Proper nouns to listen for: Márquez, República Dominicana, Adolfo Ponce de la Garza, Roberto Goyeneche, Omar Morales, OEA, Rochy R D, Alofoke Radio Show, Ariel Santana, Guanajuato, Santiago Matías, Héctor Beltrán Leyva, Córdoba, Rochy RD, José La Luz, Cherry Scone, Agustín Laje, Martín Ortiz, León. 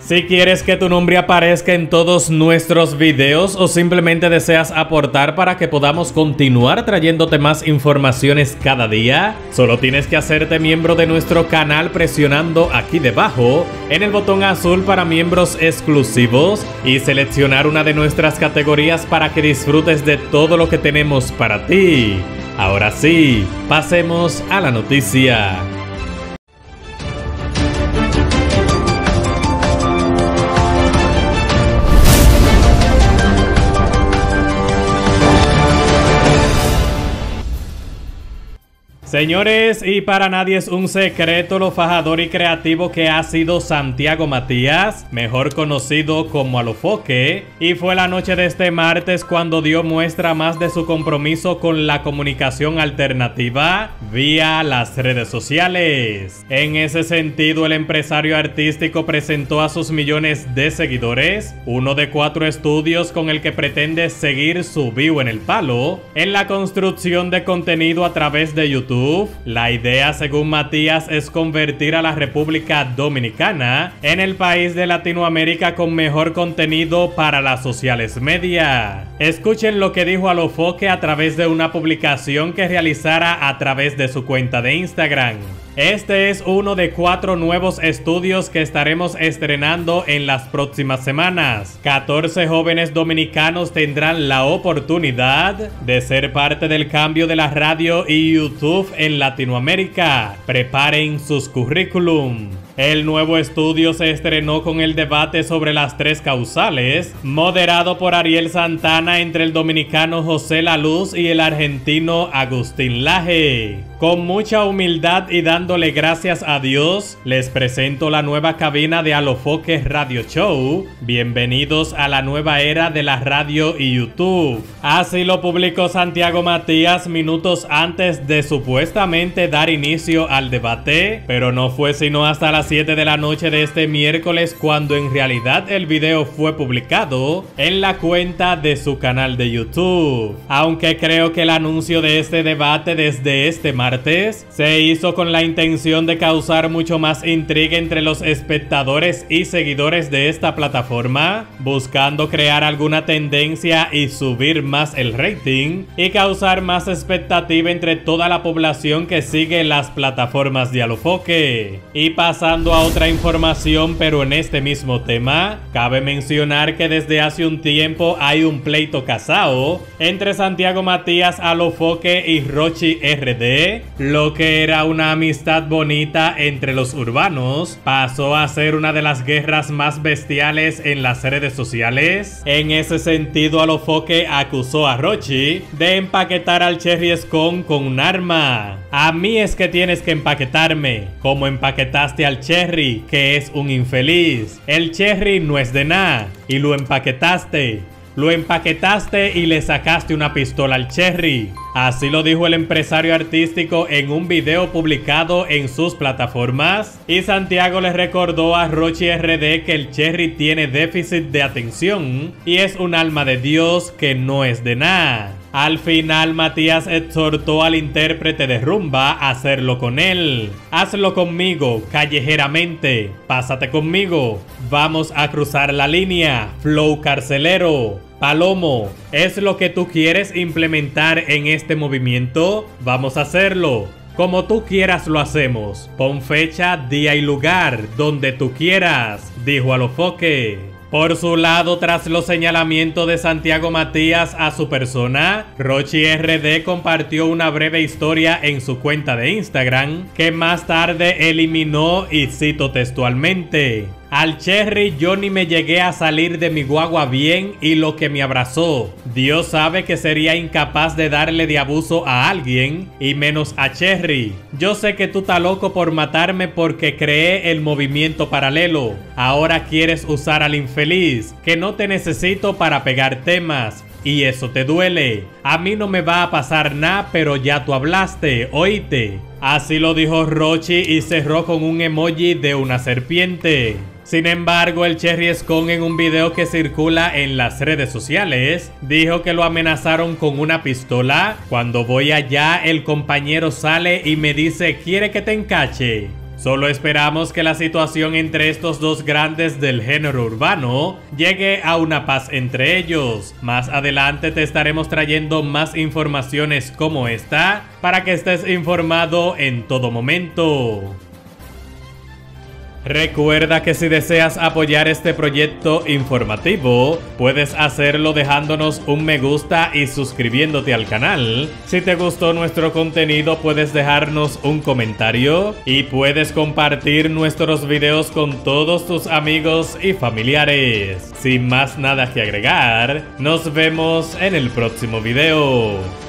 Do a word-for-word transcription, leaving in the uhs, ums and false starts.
Si quieres que tu nombre aparezca en todos nuestros videos o simplemente deseas aportar para que podamos continuar trayéndote más informaciones cada día, solo tienes que hacerte miembro de nuestro canal presionando aquí debajo en el botón azul para miembros exclusivos y seleccionar una de nuestras categorías para que disfrutes de todo lo que tenemos para ti. Ahora sí, pasemos a la noticia. Señores, y para nadie es un secreto lo fajador y creativo que ha sido Santiago Matías, mejor conocido como Alofoke, y fue la noche de este martes cuando dio muestra más de su compromiso con la comunicación alternativa vía las redes sociales. En ese sentido, el empresario artístico presentó a sus millones de seguidores uno de cuatro estudios con el que pretende seguir su vivo en el palo en la construcción de contenido a través de YouTube. La idea, según Matías, es convertir a la República Dominicana en el país de Latinoamérica con mejor contenido para las sociales media. Escuchen lo que dijo Alofoke a través de una publicación que realizara a través de su cuenta de Instagram. Este es uno de cuatro nuevos estudios que estaremos estrenando en las próximas semanas. catorce jóvenes dominicanos tendrán la oportunidad de ser parte del cambio de la radio y YouTube en Latinoamérica. Preparen sus currículum. El nuevo estudio se estrenó con el debate sobre las tres causales, moderado por Ariel Santana entre el dominicano José La Luz y el argentino Agustín Laje. Con mucha humildad y dándole gracias a Dios, les presento la nueva cabina de Alofoke Radio Show. Bienvenidos a la nueva era de la radio y YouTube. Así lo publicó Santiago Matías minutos antes de supuestamente dar inicio al debate, pero no fue sino hasta las siete de la noche de este miércoles cuando en realidad el video fue publicado en la cuenta de su canal de YouTube. Aunque creo que el anuncio de este debate desde este martes Martes, se hizo con la intención de causar mucho más intriga entre los espectadores y seguidores de esta plataforma, buscando crear alguna tendencia y subir más el rating y causar más expectativa entre toda la población que sigue las plataformas de Alofoke. Y pasando a otra información, pero en este mismo tema, cabe mencionar que desde hace un tiempo hay un pleito casado entre Santiago Matías, Alofoke y Rochy R D. Lo que era una amistad bonita entre los urbanos pasó a ser una de las guerras más bestiales en las redes sociales. En ese sentido, Alofoke acusó a Rochy de empaquetar al Cherry Scone con un arma. A mí es que tienes que empaquetarme, como empaquetaste al Cherry, que es un infeliz. El Cherry no es de nada, y lo empaquetaste. Lo empaquetaste y le sacaste una pistola al Cherry. Así lo dijo el empresario artístico en un video publicado en sus plataformas. Y Santiago les recordó a Rochy R D que el Cherry tiene déficit de atención y es un alma de Dios que no es de nada. Al final, Matías exhortó al intérprete de rumba a hacerlo con él. Hazlo conmigo, callejeramente. Pásate conmigo. Vamos a cruzar la línea. Flow carcelero. Palomo, ¿es lo que tú quieres implementar en este movimiento? Vamos a hacerlo. Como tú quieras lo hacemos. Pon fecha, día y lugar, donde tú quieras, dijo Alofoke. Por su lado, tras los señalamientos de Santiago Matías a su persona, Rochy R D compartió una breve historia en su cuenta de Instagram que más tarde eliminó y cito textualmente: al Cherry yo ni me llegué a salir de mi guagua bien y lo que me abrazó. Dios sabe que sería incapaz de darle de abuso a alguien y menos a Cherry. Yo sé que tú estás loco por matarme porque creé el movimiento paralelo. Ahora quieres usar al infeliz, que no te necesito para pegar temas. Y eso te duele. A mí no me va a pasar nada, pero ya tú hablaste, oíste. Así lo dijo Rochy y cerró con un emoji de una serpiente. Sin embargo, el Cherry Scone, en un video que circula en las redes sociales, dijo que lo amenazaron con una pistola. Cuando voy allá, el compañero sale y me dice: ¿quiere que te encache? Solo esperamos que la situación entre estos dos grandes del género urbano llegue a una paz entre ellos. Más adelante te estaremos trayendo más informaciones como esta para que estés informado en todo momento. Recuerda que si deseas apoyar este proyecto informativo, puedes hacerlo dejándonos un me gusta y suscribiéndote al canal. Si te gustó nuestro contenido, puedes dejarnos un comentario y puedes compartir nuestros videos con todos tus amigos y familiares. Sin más nada que agregar, nos vemos en el próximo video.